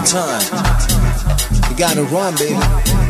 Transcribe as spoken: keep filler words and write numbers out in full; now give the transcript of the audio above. Time. You gotta run, baby.